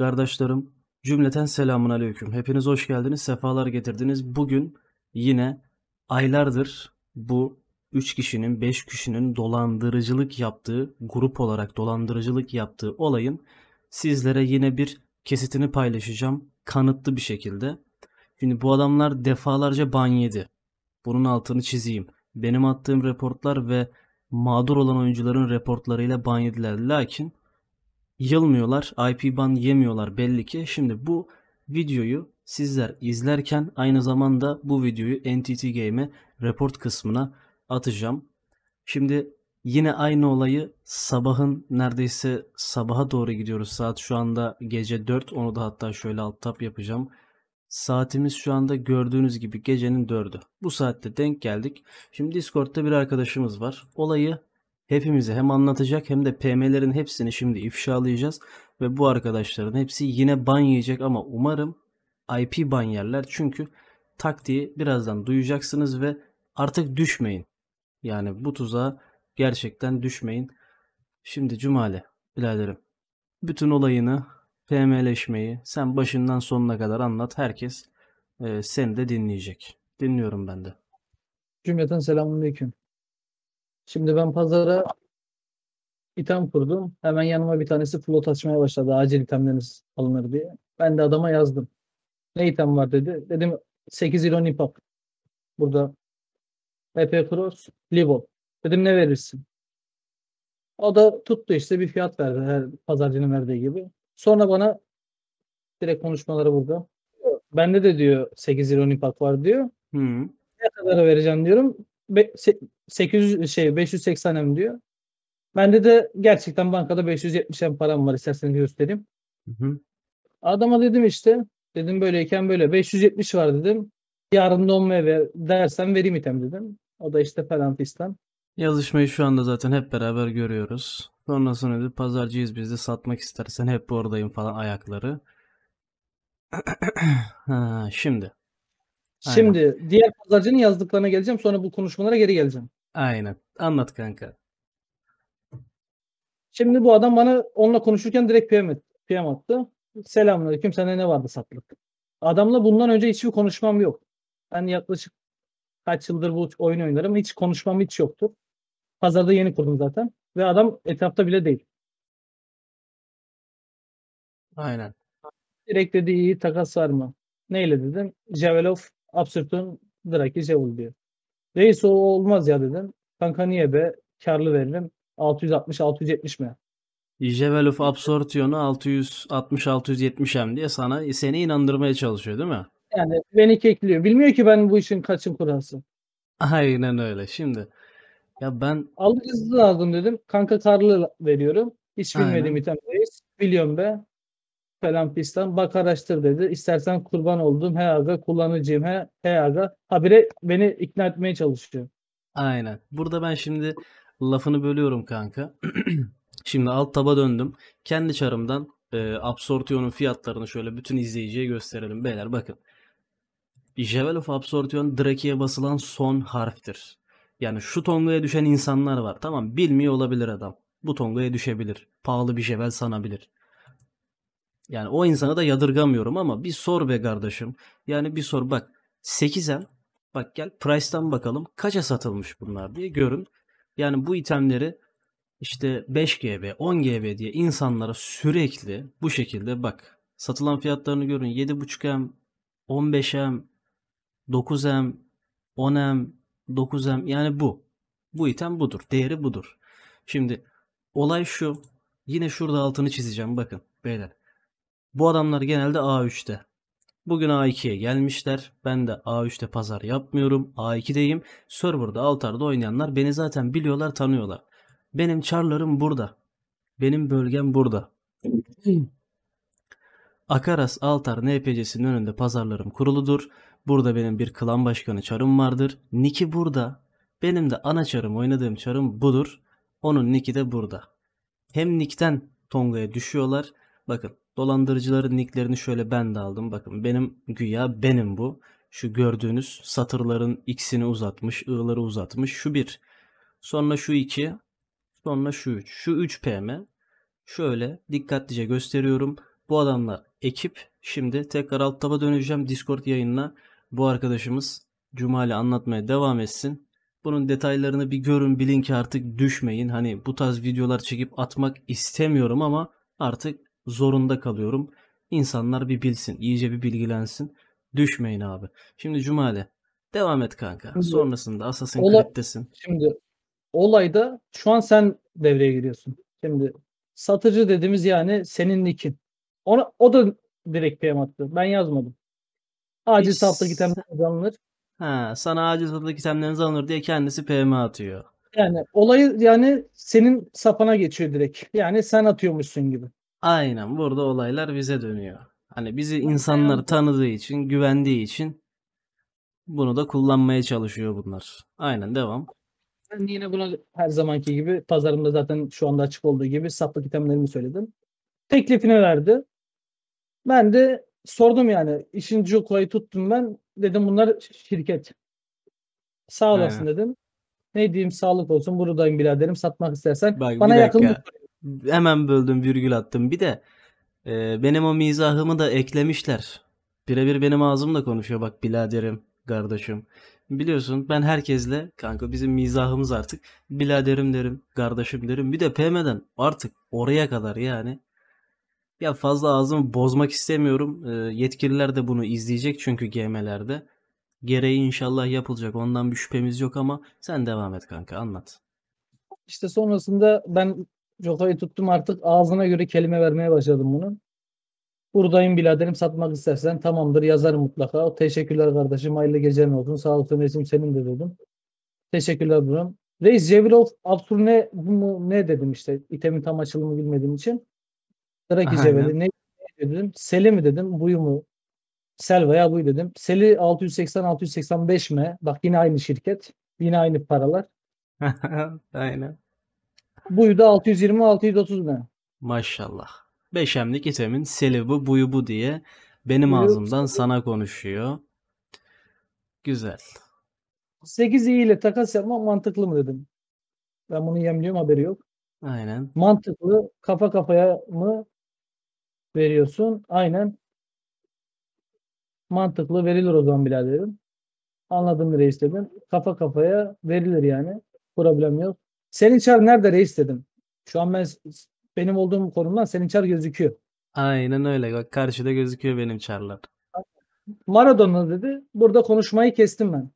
Kardeşlerim, cümleten selamun aleyküm. Hepiniz hoş geldiniz, sefalar getirdiniz. Bugün yine aylardır bu 3 kişinin, 5 kişinin dolandırıcılık yaptığı, grup olarak dolandırıcılık yaptığı olayın sizlere yine bir kesitini paylaşacağım. Kanıtlı bir şekilde. Şimdi bu adamlar defalarca ban yedi. Bunun altını çizeyim. Benim attığım raporlar ve mağdur olan oyuncuların raporlarıyla ban yediler. Lakin yılmıyorlar, IP ban yemiyorlar belli ki. Şimdi bu videoyu sizler izlerken aynı zamanda bu videoyu Entity Game'e report kısmına atacağım. Şimdi yine aynı olayı sabahın neredeyse sabaha doğru gidiyoruz. Saat şu anda gece 4. Onu da hatta şöyle alt tab yapacağım. Saatimiz şu anda gördüğünüz gibi gecenin 4'ü. Bu saatte denk geldik. Şimdi Discord'ta bir arkadaşımız var. Olayı hepimize hem anlatacak hem de PM'lerin hepsini şimdi ifşalayacağız. Ve bu arkadaşların hepsi yine ban yiyecek ama umarım IP ban yerler. Çünkü taktiği birazdan duyacaksınız ve artık düşmeyin. Yani bu tuzağa gerçekten düşmeyin. Şimdi Cumali biraderim, bütün olayını, PM'leşmeyi sen başından sonuna kadar anlat. Herkes seni de dinleyecek. Dinliyorum ben de. Cümleten selamünaleyküm. Şimdi ben pazara item kurdum. Hemen yanıma bir tanesi float açmaya başladı. Acil itemleriniz alınır diye. Ben de adama yazdım. Ne item var dedi. Dedim 8 ilon ipap. Burada EP Cross, Libo. Dedim ne verirsin? O da tuttu işte bir fiyat verdi. Her pazarcının verdiği gibi. Sonra bana direkt konuşmaları burada. Bende de diyor 8 ilon ipap var diyor. Hmm. Ne kadar vereceğim diyorum. 580M diyor. Bende de gerçekten bankada 570M param var. İsterseniz göstereyim. Hı hı. Adama dedim işte. Dedim böyleyken böyle. 570 var dedim. Yarın da 10M ver, dersen vereyim item dedim. O da işte falan fistan. Yazışmayı şu anda zaten hep beraber görüyoruz. Sonrasında dedi pazarcıyız biz de satmak istersen hep oradayım falan ayakları. Ha, şimdi. Aynen. Şimdi diğer pazarcının yazdıklarına geleceğim. Sonra bu konuşmalara geri geleceğim. Aynen. Anlat kanka. Şimdi bu adam bana onunla konuşurken direkt PM attı. Selamünaleyküm. Sende ne vardı satlık? Adamla bundan önce hiçbir konuşmam yok. Ben yaklaşık kaç yıldır bu oyun oynarım. Hiç konuşmam hiç yoktu. Pazarda yeni kurdum zaten. Ve adam etrafta bile değil. Aynen. Direkt dedi iyi takas var mı? Neyle dedim? Jewel of Absorption Draki Jewel diyor. Reis o olmaz ya dedim. Kanka niye be? Karlı verelim. 660-670 mi? Jewel of Absorption'u 660-670M diye seni inandırmaya çalışıyor değil mi? Yani beni kekliyor. Bilmiyor ki ben bu işin kaçın kurası. Aynen öyle. Şimdi ya ben alıcısı lazım dedim. Kanka karlı veriyorum. Hiç bilmediğim item reis. Biliyorum be. Falan pistan. Bak araştır dedi. İstersen kurban oldum. He aga kullanıcıyım. He aga. Habire beni ikna etmeye çalışıyor. Aynen. Burada ben şimdi lafını bölüyorum kanka. Şimdi alt taba döndüm. Kendi çarımdan Absorption'un fiyatlarını şöyle bütün izleyiciye gösterelim. Beyler bakın. Jewel of Absorption Draki'ye basılan son harftir. Yani şu tongaya düşen insanlar var. Tamam bilmiyor olabilir adam. Bu tongaya düşebilir. Pahalı bir jewel sanabilir. Yani o insana da yadırgamıyorum ama bir sor be kardeşim. Yani bir sor bak 8M bak gel price'tan bakalım kaça satılmış bunlar diye görün. Yani bu itemleri işte 5 GB 10 GB diye insanlara sürekli bu şekilde bak satılan fiyatlarını görün 7.5M 15M 9M 10M 9M yani bu item budur değeri budur. Şimdi olay şu yine şurada altını çizeceğim bakın beyler. Bu adamlar genelde A3'te. Bugün A2'ye gelmişler. Ben de A3'te pazar yapmıyorum. A2'deyim. Server'da, Altar'da oynayanlar beni zaten biliyorlar, tanıyorlar. Benim çarlarım burada. Benim bölgem burada. Akaras, Altar, NPC'sinin önünde pazarlarım kuruludur. Burada benim bir klan başkanı çarım vardır. Nicki burada. Benim de ana çarım, oynadığım çarım budur. Onun Nicki de burada. Hem Nick'ten Tonga'ya düşüyorlar. Bakın. Dolandırıcıların nicklerini şöyle ben de aldım. Bakın benim güya benim bu. Şu gördüğünüz satırların x'ini uzatmış. I'ları uzatmış. Şu 1. Sonra şu 2. Sonra şu 3. Şu 3 PM. Şöyle dikkatlice gösteriyorum. Bu adamla ekip şimdi tekrar alt taba döneceğim Discord yayınına. Bu arkadaşımız Cumali anlatmaya devam etsin. Bunun detaylarını bir görün, bilin ki artık düşmeyin. Hani bu tarz videolar çekip atmak istemiyorum ama artık zorunda kalıyorum. İnsanlar bir bilsin, iyice bir bilgilensin. Düşmeyin abi. Şimdi Cumali devam et kanka. Şimdi, sonrasında Assassin's Creed'desin. Şimdi olayda şu an sen devreye giriyorsun. Şimdi satıcı dediğimiz yani senin nickin. Ona, o da direkt PM attı. Ben yazmadım. Acil saftaki temleriniz alınır. Ha, sana acil saftaki temleriniz alınır diye kendisi PM atıyor. Yani olayı yani senin sapana geçiyor direkt. Yani sen atıyormuşsun gibi. Aynen, burada olaylar bize dönüyor. Hani bizi insanlar tanıdığı için, güvendiği için bunu da kullanmaya çalışıyor bunlar. Aynen, devam. Ben yine buna her zamanki gibi pazarımda zaten şu anda açık olduğu gibi saplık itemlerimi söyledim. Teklifini verdi. Ben de sordum yani. İşin Cuko'yu tuttum ben. Dedim bunlar şirket. Sağ olasın dedim. Ne diyeyim, sağlık olsun. Buradayım biraderim. Satmak istersen. Bak, bana yakınlık. Hemen böldüm, virgül attım. Bir de benim o mizahımı da eklemişler. Birebir benim ağzımla konuşuyor. Bak biraderim, kardeşim. Biliyorsun ben herkesle kanka, bizim mizahımız artık biraderim derim, kardeşim derim. Bir de PM'den artık oraya kadar yani. Ya fazla ağzımı bozmak istemiyorum. Yetkililer de bunu izleyecek çünkü GM'lerde. Gereği inşallah yapılacak. Ondan bir şüphemiz yok ama sen devam et kanka, anlat. İşte sonrasında ben Joko'yu tuttum, artık ağzına göre kelime vermeye başladım bunu. Buradayım biraderim, satmak istersen tamamdır, yazarım mutlaka. Teşekkürler kardeşim, hayırlı gecelerin olsun. Sağ olsun reisim, senin de dedim. Teşekkürler buram. Reis Jewel of Absorption ne dedim işte. İtemin tam açılımı bilmediğim için. Ne dedim? Seli mi dedim? Buyu mu? Sel veya buyu dedim. Seli 680-685 mi? Bak yine aynı şirket. Yine aynı paralar. Aynen. Buyu da 620-630 mi? Maşallah. 5M'lik itemin seli bu, buyu bu diye benim ağzımdan sana konuşuyor. Güzel. 8i ile takas yapmak mantıklı mı dedim. Ben bunu yemliyorum, haberi yok. Aynen. Mantıklı, kafa kafaya mı veriyorsun? Aynen. Mantıklı, verilir o zaman biraderim. Anladım reis dedim. Kafa kafaya verilir yani. Problem yok. Senin çar nerede reis dedim. Şu an benim olduğum konumdan senin çar gözüküyor. Aynen öyle. Bak karşıda gözüküyor benim çarlar. Maradona dedi. Burada konuşmayı kestim ben.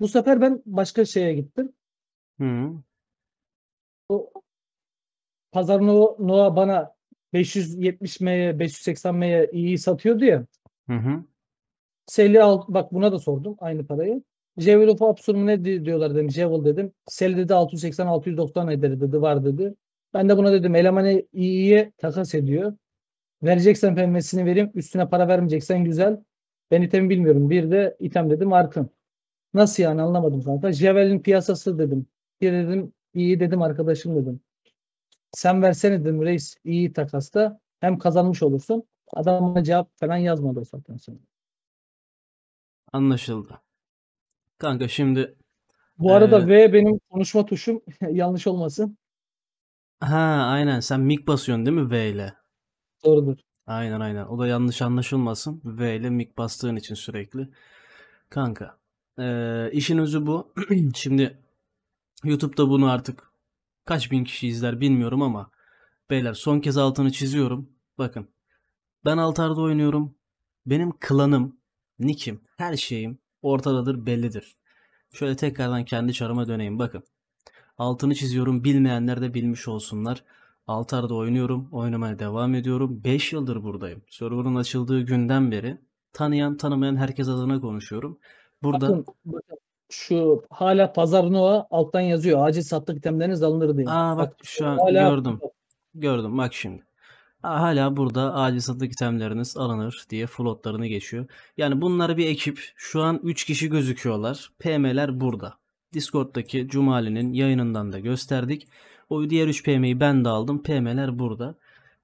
Bu sefer ben başka şeye gittim. Hı. O PazaRRNoA bana 570M'ye 580M'ye iyi satıyordu ya. Hı hı. Seli al, bak buna da sordum aynı parayı. Jewel of Absorption ne diyorlar dedim. Jewel dedim. Seli dedi 680-690 eder dedi, var dedi. Ben de buna dedim elemanı iyiye takas ediyor. Vereceksen pembesini vereyim. Üstüne para vermeyeceksen güzel. Ben item bilmiyorum. Bir de item dedim arkın. Nasıl yani, anlamadım zaten. Jewel'in piyasası dedim. Bir dedim iyi dedim arkadaşım dedim. Sen versene dedim reis iyi takasta. Hem kazanmış olursun. Adama cevap falan yazmadı o zaten sonra. Anlaşıldı. Kanka şimdi. Bu arada V benim konuşma tuşum. Yanlış olmasın. Ha aynen, sen mic basıyorsun değil mi V ile? Doğrudur. Aynen aynen, o da yanlış anlaşılmasın. V ile mic bastığın için sürekli. Kanka işin özü bu. Şimdi YouTube'da bunu artık kaç bin kişi izler bilmiyorum ama beyler son kez altını çiziyorum. Bakın ben Altar'da oynuyorum. Benim klanım, nickim, her şeyim ortadadır, bellidir. Şöyle tekrardan kendi çarıma döneyim bakın. Altını çiziyorum, bilmeyenler de bilmiş olsunlar. Altar'da oynuyorum, oynamaya devam ediyorum. 5 yıldır buradayım. Server'ın açıldığı günden beri tanıyan tanımayan herkes adına konuşuyorum. Burada... Bakın. Şu hala PazaRRNoA alttan yazıyor. Acil sattık itemleriniz alınır diye. Aa bak şu an hala... gördüm bak şimdi. Hala burada acil sattık itemleriniz alınır diye floatlarını geçiyor. Yani bunlar bir ekip. Şu an 3 kişi gözüküyorlar. PM'ler burada. Discord'daki Cumali'nin yayınından da gösterdik. O diğer 3 PM'yi ben de aldım. PM'ler burada.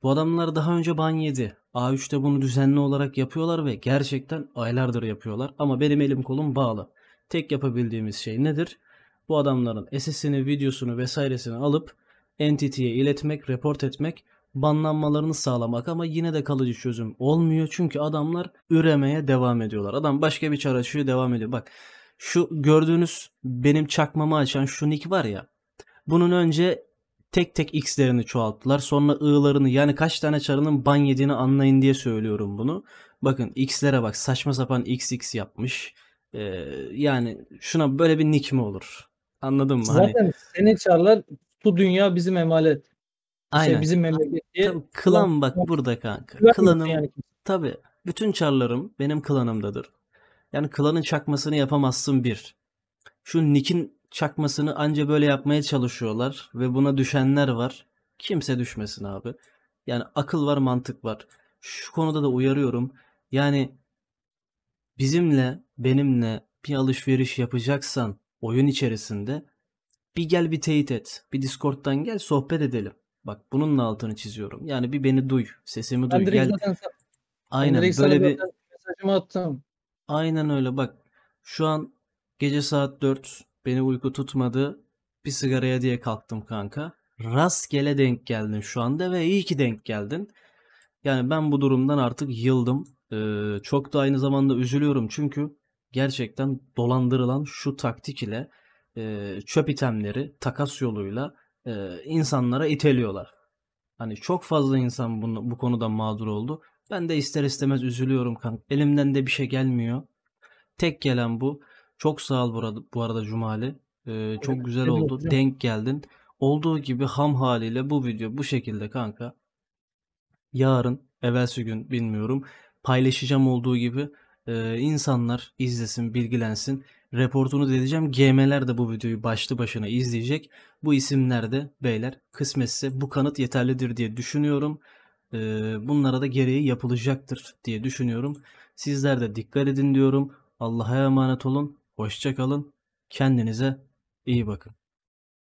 Bu adamlar daha önce ban yedi. A3'te bunu düzenli olarak yapıyorlar ve gerçekten aylardır yapıyorlar. Ama benim elim kolum bağlı. Tek yapabildiğimiz şey nedir? Bu adamların SS'ini, videosunu vesairesini alıp Entity'ye iletmek, report etmek banlanmalarını sağlamak, ama yine de kalıcı çözüm olmuyor. Çünkü adamlar üremeye devam ediyorlar. Adam başka bir çare açıyor, devam ediyor. Bak şu gördüğünüz benim çakmamı açan şu Nick var ya, bunun önce tek tek x'lerini çoğalttılar. Sonra i'larını, yani kaç tane çarının ban yediğini anlayın diye söylüyorum bunu. Bakın x'lere bak, saçma sapan xx yapmış. Yani şuna böyle bir nick mi olur? Anladın mı? Zaten hani... senin çarlar bu dünya bizim emanet. Aynen. Şey, bizim memleket diye. Tabii, klan bak burada kanka. Klanım yani. Tabii bütün çarlarım benim klanımdadır. Yani klanın çakmasını yapamazsın bir. Şu nick'in çakmasını anca böyle yapmaya çalışıyorlar ve buna düşenler var. Kimse düşmesin abi. Yani akıl var, mantık var. Şu konuda da uyarıyorum. Yani bizimle, benimle bir alışveriş yapacaksan oyun içerisinde bir gel bir teyit et. Bir Discord'dan gel sohbet edelim. Bak bununla altını çiziyorum. Yani bir beni duy, sesimi duy. Gel. Aynen böyle bir mesajımı attım. Aynen öyle bak. Şu an gece saat 4. Beni uyku tutmadı. Bir sigaraya diye kalktım kanka. Rastgele denk geldin şu anda ve iyi ki denk geldin. Yani ben bu durumdan artık yıldım. Çok da aynı zamanda üzülüyorum. Çünkü gerçekten dolandırılan şu taktik ile çöp itemleri takas yoluyla insanlara iteliyorlar. Hani çok fazla insan bu konuda mağdur oldu. Ben de ister istemez üzülüyorum kanka. Elimden de bir şey gelmiyor. Tek gelen bu. Çok sağ ol bu arada Cumali. Çok evet, güzel oldu. Hocam. Denk geldin. Olduğu gibi ham haliyle bu video bu şekilde kanka. Yarın, evvelsi gün bilmiyorum. Paylaşacağım olduğu gibi. İnsanlar izlesin, bilgilensin. Reportunu da edeceğim. GM'ler de bu videoyu başlı başına izleyecek. Bu isimler de beyler kısmetse bu kanıt yeterlidir diye düşünüyorum. Bunlara da gereği yapılacaktır diye düşünüyorum. Sizler de dikkat edin diyorum. Allah'a emanet olun. Hoşça kalın. Kendinize iyi bakın.